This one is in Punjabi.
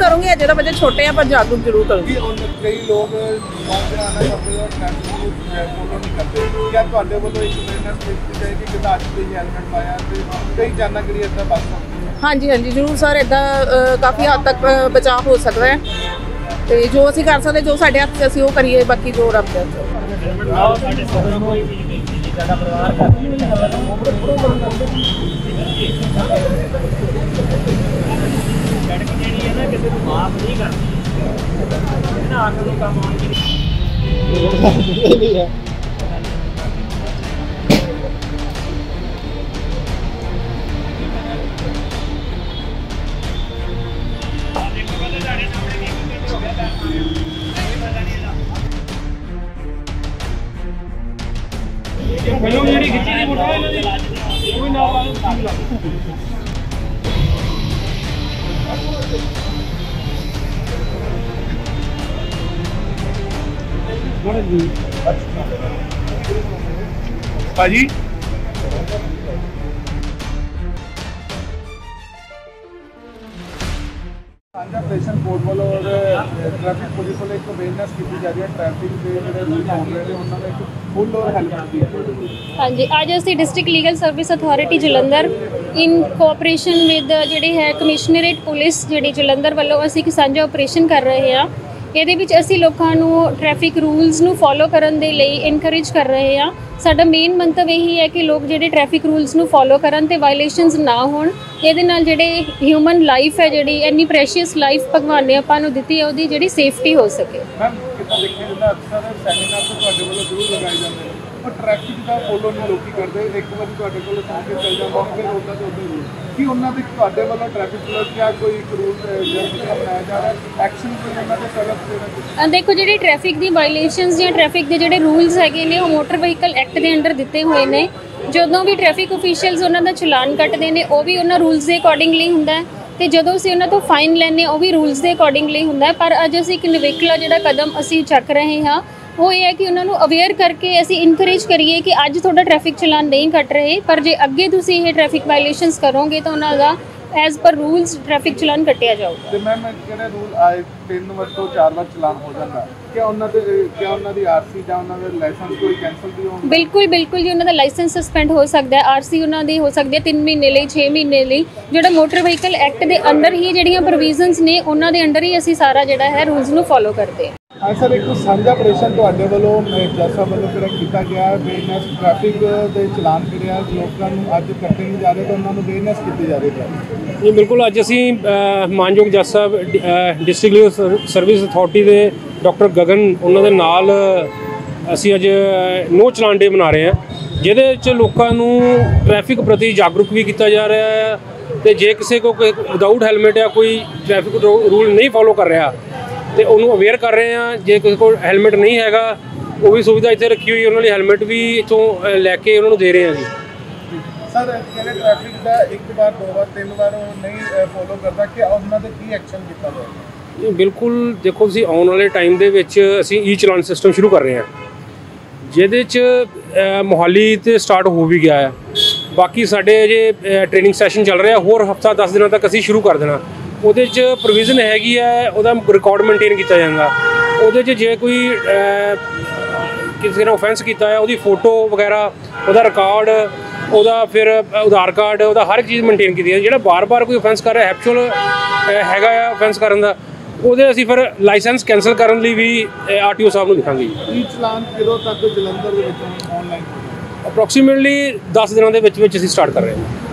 करूंगी, जरा बच्चे छोटे हैं पर जागरूक जरूर करूंगी। कई लोग हाँ जी हाँ जी जरूर सर, इदा काफ़ी हद तक बचाव हो सकता है। तो जो असं कर सकते जो साढ़े हाथ से असं करिए, बाकी जो रब है। पाजी ऑपरेशन कोर्ट वालों और ट्रैफिक पुलिस वालों को अवेयरनेस की जा रही है, ट्रैफिक के ਜਿਹੜੇ ਹੋਣ ਰਹੇ ਨੇ ਉਹਨਾਂ ਦਾ ਫੁੱਲ ਔਰ ਹੈਲਪ ਦੀ ਹੈ। ਹਾਂਜੀ ਅੱਜ ਅਸੀਂ district legal service authority Jalandhar in cooperation with ਜਿਹੜੇ ਹੈ ਕਮਿਸ਼ਨਰੇਟ ਪੁਲਿਸ ਜਿਹੜੀ ਜਲੰਧਰ ਵੱਲੋਂ ਅਸੀਂ ਇੱਕ ਸਾਂਝਾ ਆਪਰੇਸ਼ਨ ਕਰ ਰਹੇ ਹਾਂ। ਇਹਦੇ ਵਿੱਚ ਅਸੀਂ ਲੋਕਾਂ ਨੂੰ ਟ੍ਰੈਫਿਕ ਰੂਲਸ ਨੂੰ ਫੋਲੋ ਕਰਨ ਦੇ ਲਈ ਇਨਕਰੇਜ ਕਰ ਰਹੇ ਹਾਂ। ਸਾਡਾ ਮੇਨ ਮੰਤਵ ਇਹੀ ਹੈ ਕਿ ਲੋਕ ਜਿਹੜੇ ਟ੍ਰੈਫਿਕ ਰੂਲਸ ਨੂੰ ਫੋਲੋ ਕਰਨ ਤੇ ਵਾਇਲੇਸ਼ਨਸ ਨਾ ਹੋਣ। ਇਹਦੇ ਨਾਲ ਜਿਹੜੇ ਹਿਊਮਨ ਲਾਈਫ ਹੈ ਜਿਹੜੀ ਇੰਨੀ ਪ੍ਰੈਸ਼ੀਅਸ ਲਾਈਫ ਭਗਵਾਨ ਨੇ ਆਪਾਂ ਨੂੰ ਦਿੱਤੀ ਹੈ ਉਹਦੀ ਜਿਹੜੀ ਸੇਫਟੀ ਹੋ ਸਕੇ। ਮੈਮ ਕਿਤਾ ਦੇਖਿਆ ਜਾਂਦਾ ਅਕਸਰ ਸੈਮੀਨਾਰ ਤੋਂ ਤੁਹਾਡੇ ਵੱਲੋਂ ਜ਼ਰੂਰ ਲਗਾਏ ਜਾਂਦੇ ਪਰ ਟ੍ਰੈਫਿਕ ਦਾ ਫੋਲੋ ਨਹੀਂ ਲੋਕੀ ਕਰਦੇ। ਇੱਕ ਵਾਰੀ ਤੁਹਾਡੇ ਕੋਲ ਸਾਹਮਣੇ ਚੱਲ ਜਾਂਦਾ ਫਿਰ ਉਹਦਾ ਤੋਂ ਉਹਦੇ ਕੀ ਉਹਨਾਂ ਦੇ ਤੁਹਾਡੇ ਵੱਲੋਂ ਟ੍ਰੈਫਿਕ ਪੁਲਿਸ ਜਾਂ ਕੋਈ ਇੱਕ ਰੂਲ ਬਣਾਇਆ ਜਾ ਰਿਹਾ ਐਕਸ਼ਨ ਕੋਈ ਉਹਨਾਂ ਦੇ ਤਲਬ ਦੇਣਾ। ਦੇਖੋ ਜਿਹੜੇ ਟ੍ਰੈਫਿਕ ਦੀ ਵਾਇਲੇਸ਼ਨਸ ਜਾਂ ਟ੍ਰੈਫਿਕ ਦੇ ਜਿਹੜੇ ਰੂਲਸ ਹੈਗੇ ਨੇ ਉਹ ਮੋਟਰ ਵਹੀਕਲ ਐਕਟ ਦੇ ਅੰਡਰ ਦਿੱਤੇ ਹੋਏ ਨੇ। ਜਦੋਂ ਵੀ ਟ੍ਰੈਫਿਕ ਅਫੀਸ਼ੀਅਲਸ ਉਹਨਾਂ ਦਾ ਚਲਾਨ ਕੱਟਦੇ ਨੇ ਉਹ ਵੀ ਉਹਨਾਂ ਰੂਲਸ ਦੇ ਅਕੋਰਡਿੰਗਲੀ ਹੁੰਦਾ ਤੇ ਜਦੋਂ ਅਸੀਂ ਉਹਨਾਂ ਤੋਂ ਫਾਈਨ ਲੈਂਦੇ ਉਹ ਵੀ ਰੂਲਸ ਦੇ ਅਕੋਰਡਿੰਗਲੀ ਹੁੰਦਾ। ਪਰ ਅੱਜ ਅਸੀਂ ਇੱਕ ਨਿਵੇਕਲਾ ਜਿਹੜਾ ਕਦਮ ਅਸੀਂ ਚੱਕ ਰਹੇ ਹਾਂ ਉਹ ਇਹ ਹੈ ਕਿ ਉਹਨਾਂ ਨੂੰ ਅਵੇਅਰ ਕਰਕੇ ਅਸੀਂ ਇਨਕਰੇਜ ਕਰੀਏ ਕਿ ਅੱਜ ਤੁਹਾਡਾ ਟ੍ਰੈਫਿਕ ਚਲਾਨ ਨਹੀਂ ਕੱਟ ਰਹੇ ਪਰ ਜੇ ਅੱਗੇ ਤੁਸੀਂ ਇਹ ਟ੍ਰੈਫਿਕ ਵਾਇਲੇਸ਼ਨਸ ਕਰੋਗੇ ਤਾਂ ਉਹਨਾਂ ਦਾ as per rules traffic challan ਕੱਟਿਆ ਜਾਊਗਾ। ਤੇ ਮੈਮ ਕਿਹੜੇ ਰੂਲ ਆਏ 3 ਵਾਰ ਤੋਂ 4 ਵਾਰ ਚਲਾਨ ਹੋ ਜਾਂਦਾ ਕਿ ਉਹਨਾਂ ਦੇ ਕਿਆ ਉਹਨਾਂ ਦੀ ਆਰਸੀ ਜਾਂ ਉਹਨਾਂ ਦਾ ਲਾਇਸੈਂਸ ਕੋਈ ਕੈਨਸਲ ਵੀ ਹੋਊਗਾ? ਬਿਲਕੁਲ ਬਿਲਕੁਲ ਜੀ, ਉਹਨਾਂ ਦਾ ਲਾਇਸੈਂਸ ਸਸਪੈਂਡ ਹੋ ਸਕਦਾ, ਆਰਸੀ ਉਹਨਾਂ ਦੀ ਹੋ ਸਕਦੀ ਹੈ 3 ਮਹੀਨੇ ਲਈ 6 ਮਹੀਨੇ ਲਈ। ਜਿਹੜਾ ਮੋਟਰ ਵਹੀਕਲ ਐਕਟ ਦੇ ਅੰਦਰ ਹੀ ਜਿਹੜੀਆਂ ਪ੍ਰੋਵੀਜ਼ਨਸ ਨੇ ਉਹਨਾਂ ਦੇ ਅੰਦਰ ਹੀ ਅਸੀਂ ਸਾਰਾ ਜਿਹੜਾ ਹੈ ਰੂਲਸ ਨੂੰ ਫੋਲੋ ਕਰਦੇ ਹਾਂ। हाँ सर, एक साझा ऑपरेशन थोड़े वालों जैसा वालों फिर किया गया अवेयरनेस ट्रैफिक के चलान फिर लोगों को अब करते नहीं जा रहे तो उन्होंने अवेयरनेस की जा रही है जी। बिल्कुल अज असी मानयोग जज साहब डिस्ट्रिक्ट लीगल सर्विस अथॉरिटी के डॉक्टर गगन उन्होंने नाल असी अज नो चलान डे मना रहे हैं जिहदे च लोकां नूं ट्रैफिक प्रति जागरूक भी किया जा रहा है। तो जे किसी को विदाउट हैलमेट या कोई ट्रैफिक रूल नहीं फॉलो कर रहा तो उन्होंने अवेयर कर रहे हैं। जे किसी को हैलमेट नहीं है वो भी सुविधा इतने रखी हुई है, उन्होंने हैलमेट भी इतों लैके उन्होंने दे रहे हैं जी। सर जिहड़े ट्रैफिक दा एक बार 2 बार 3 बार नहीं फॉलो करता कि उन्हां ते की एक्शन कीता जाए? बिल्कुल देखो तुसीं आने वाले टाइम दे विच असीं ई चलान सिस्टम शुरू कर रहे हैं जिहदे च मोहाली ते स्टार्ट हो भी गया है। बाकी साडे जे ट्रेनिंग सैशन चल रहा है होर हफ्ता 10 दिन तक असीं शुरू कर देना। ਉਹਦੇ 'ਚ ਪ੍ਰੋਵੀਜ਼ਨ ਹੈਗੀ ਹੈ ਉਹਦਾ ਰਿਕਾਰਡ ਮੇਨਟੇਨ ਕੀਤਾ ਜਾਂਦਾ। ਉਹਦੇ 'ਚ ਜੇ ਕੋਈ ਕਿਸੇ ਨੇ ਔਫੈਂਸ ਕੀਤਾ ਹੈ ਉਹਦੀ ਫੋਟੋ ਵਗੈਰਾ ਉਹਦਾ ਰਿਕਾਰਡ ਉਹਦਾ ਫਿਰ ਆਧਾਰ ਕਾਰਡ ਉਹਦਾ ਹਰ ਇੱਕ ਚੀਜ਼ ਮੇਨਟੇਨ ਕੀਤੀ ਹੈ। ਜਿਹੜਾ ਬਾਰ-ਬਾਰ ਕੋਈ ਔਫੈਂਸ ਕਰ ਰਿਹਾ ਹੈਪਚੁਅਲ ਹੈਗਾ ਆ ਔਫੈਂਸ ਕਰਨ ਦਾ ਉਹਦੇ ਅਸੀਂ ਫਿਰ ਲਾਇਸੈਂਸ ਕੈਂਸਲ ਕਰਨ ਲਈ ਵੀ ਆਰਟੀਓ ਸਾਹਿਬ ਨੂੰ ਦਿਖਾਂਗੇ। ਇਹ ਚਲਾਨ ਕਿਦੋਂ ਤੱਕ ਜਲੰਧਰ ਦੇ ਵਿੱਚ ਆਨਲਾਈਨ ਅਪਰੋਕਸੀਮੇਟਲੀ 10 ਦਿਨਾਂ ਦੇ ਵਿੱਚ ਅਸੀਂ ਸਟਾਰਟ ਕਰ ਰਹੇ ਹਾਂ।